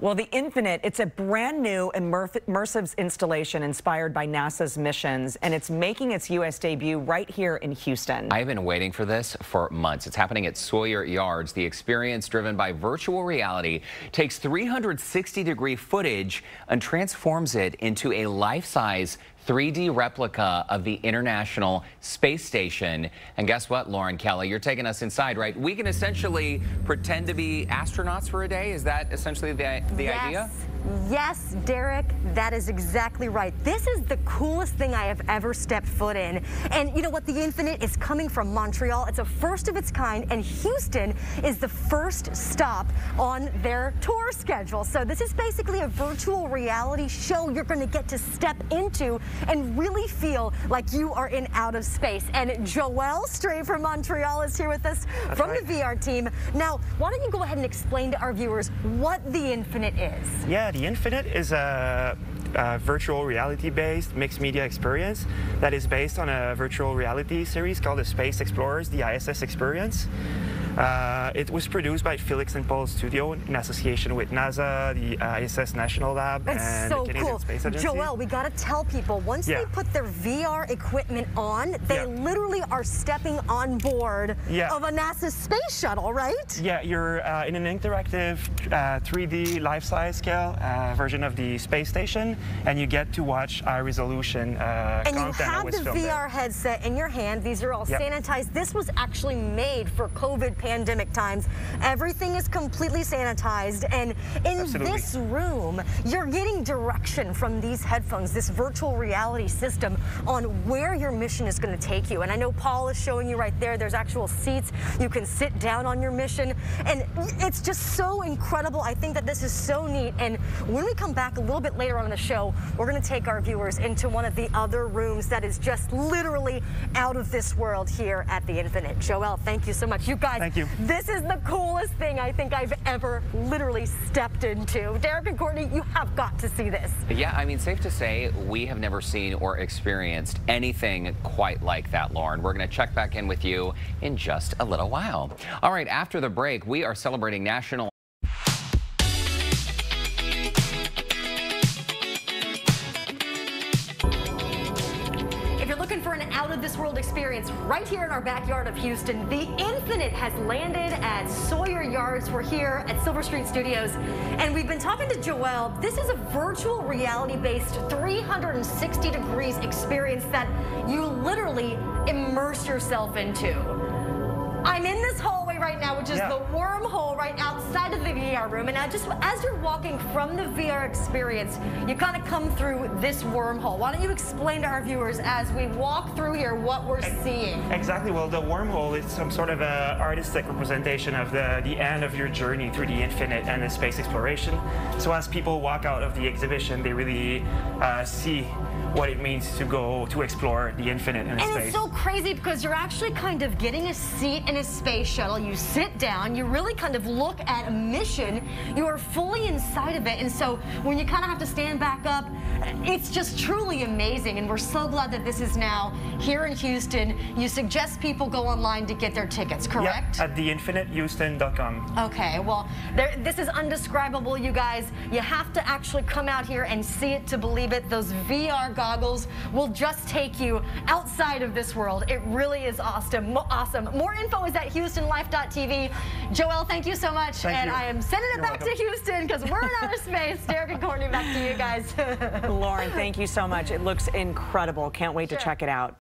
Well, The Infinite, it's a brand new immersive installation inspired by NASA's missions, and it's making its U.S. debut right here in Houston. I've been waiting for this for months. It's happening at Sawyer Yards. The experience, driven by virtual reality, takes 360-degree footage and transforms it into a life-size 3D replica of the International Space Station. And guess what, Lauren Kelly, you're taking us inside, right? We can essentially pretend to be astronauts for a day. Is that essentially the idea? Yes, Derek, that is exactly right. This is the coolest thing I have ever stepped foot in. And you know what? The Infinite is coming from Montreal. It's a first of its kind, and Houston is the first stop on their tour schedule. So this is basically a virtual reality show you're going to get to step into and really feel like you are in out of space. And Joelle Stray from Montreal is here with us from the VR team. Now, why don't you go ahead and explain to our viewers what The Infinite is? Yeah. The Infinite is a virtual reality-based mixed media experience that is based on a virtual reality series called the Space Explorers, the ISS Experience. It was produced by Felix and Paul Studio in association with NASA, the ISS National Lab, and the Canadian Space Agency. Joelle, we gotta tell people, once they put their VR equipment on, they literally are stepping on board of a NASA space shuttle, right? Yeah, you're in an interactive 3D life-size scale version of the space station, and you get to watch high-resolution content. And you have the VR headset in your hand. These are all sanitized. This was actually made for COVID pandemic times. Everything is completely sanitized, and in this room you're getting direction from these headphones, this virtual reality system, on where your mission is going to take you. And I know Paul is showing you right there, there's actual seats you can sit down on your mission, and it's just so incredible. I think that this is so neat, and when we come back a little bit later on in the show, we're going to take our viewers into one of the other rooms that is just literally out of this world here at The Infinite. Joelle, thank you so much. You guys, this is the coolest thing I think I've ever literally stepped into. Derek and Courtney, you have got to see this. Yeah, I mean, safe to say we have never seen or experienced anything quite like that, Lauren. We're going to check back in with you in just a little while. All right, after the break, we are celebrating National... This world experience right here in our backyard of Houston. The Infinite has landed at Sawyer Yards. We're here at Silver Street Studios, and we've been talking to Joelle. This is a virtual reality-based 360 degrees experience that you literally immerse yourself into. I'm in this hallway right now, which is the wormhole right outside of the VR room. And now, just as you're walking from the VR experience, you kind of come through this wormhole. Why don't you explain to our viewers as we walk through here what we're seeing? Exactly. Well, the wormhole is some sort of an artistic representation of the end of your journey through the Infinite and the space exploration. So as people walk out of the exhibition, they really see what it means to go to explore the Infinite in space. And it's so crazy because you're actually kind of getting a seat in a space shuttle. You sit down, you really kind of look at a mission, you are fully inside of it, and so when you kind of have to stand back up, it's just truly amazing. And we're so glad that this is now here in Houston. You suggest people go online to get their tickets, correct? Yep, at theinfinitehouston.com. Okay, well, this is indescribable, you guys. You have to actually come out here and see it to believe it. Those VR goggles will just take you outside of this world. It really is awesome. More info is at HoustonLife.tv. Joelle, thank you so much. Thank you. I am sending it back to Houston because we're in outer space. Derek and Courtney, back to you guys. Lauren, thank you so much. It looks incredible. Can't wait to check it out.